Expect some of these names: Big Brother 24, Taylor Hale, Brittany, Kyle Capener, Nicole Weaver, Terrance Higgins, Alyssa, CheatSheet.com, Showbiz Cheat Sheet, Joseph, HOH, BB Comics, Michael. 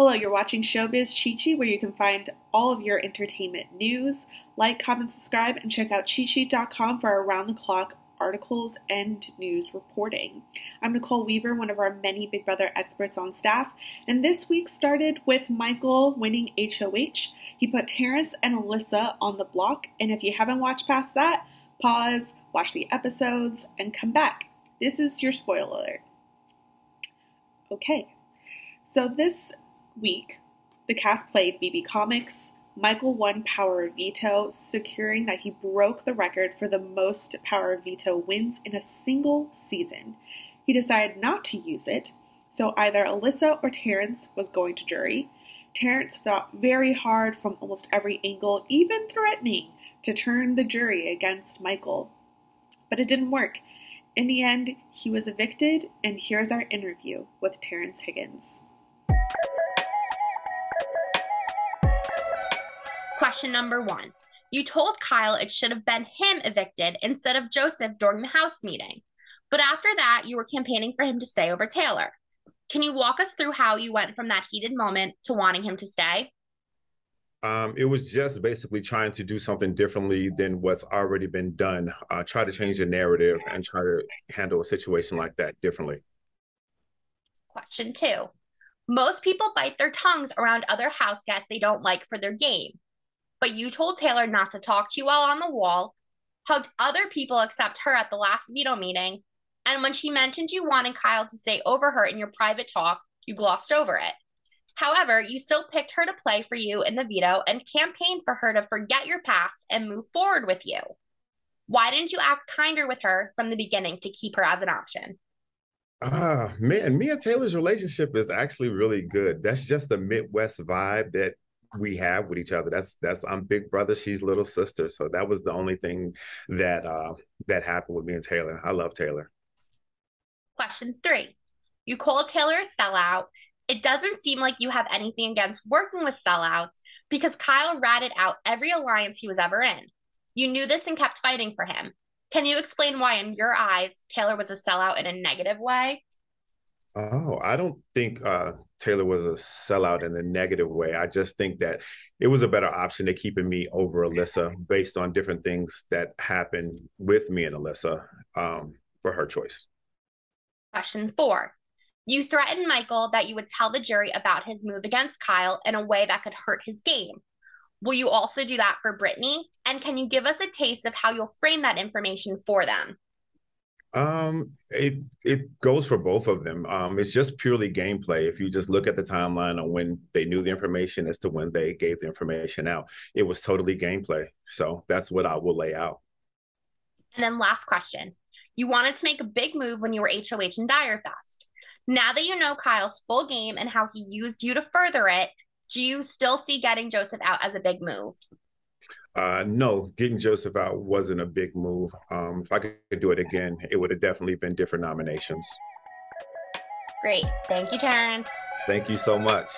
Hello, you're watching Showbiz Cheat Sheet, where you can find all of your entertainment news. Like, comment, subscribe, and check out CheatSheet.com for our round-the-clock articles and news reporting. I'm Nicole Weaver, one of our many Big Brother experts on staff, and this week started with Michael winning HOH. He put Terrance and Alyssa on the block, and if you haven't watched past that, pause, watch the episodes, and come back. This is your spoiler alert. Okay, so this week, the cast played BB Comics. Michael won Power Veto, securing that he broke the record for the most Power Veto wins in a single season. He decided not to use it, so either Alyssa or Terrance was going to jury. Terrance fought very hard from almost every angle, even threatening to turn the jury against Michael. But it didn't work. In the end, he was evicted, and here's our interview with Terrance Higgins. Question number one. You told Kyle it should have been him evicted instead of Joseph during the house meeting. But after that, you were campaigning for him to stay over Taylor. Can you walk us through how you went from that heated moment to wanting him to stay? It was just basically trying to do something differently than what's already been done. Try to change the narrative and try to handle a situation like that differently. Question two. Most people bite their tongues around other house guests they don't like for their game. But you told Taylor not to talk to you while on the wall, hugged other people except her at the last veto meeting, and when she mentioned you wanted Kyle to stay over her in your private talk, you glossed over it. However, you still picked her to play for you in the veto and campaigned for her to forget your past and move forward with you. Why didn't you act kinder with her from the beginning to keep her as an option? Man, me and Taylor's relationship is actually really good. That's just the Midwest vibe that we have with each other. That's I'm big brother, she's little sister. So that was the only thing that that happened with me and Taylor. I love Taylor. Question three. You call Taylor a sellout. It doesn't seem like you have anything against working with sellouts because Kyle ratted out every alliance he was ever in. You knew this and kept fighting for him. Can you explain why, in your eyes, Taylor was a sellout in a negative way? Oh, I don't think Taylor was a sellout in a negative way. I just think that it was a better option to keeping me over Alyssa based on different things that happened with me and Alyssa for her choice. Question four. You threatened Michael that you would tell the jury about his move against Kyle in a way that could hurt his game. Will you also do that for Brittany? And can you give us a taste of how you'll frame that information for them? It goes for both of them. It's just purely gameplay. If you just look at the timeline on when they knew the information as to when they gave the information out, it was totally gameplay. So that's what I will lay out. And then last question. You wanted to make a big move when you were HOH and Dyer's Fest. Now that you know Kyle's full game and how he used you to further it, do you still see getting Joseph out as a big move? No, getting Joseph out wasn't a big move. If I could do it again, it would have definitely been different nominations. Great. Thank you, Terrance. Thank you so much.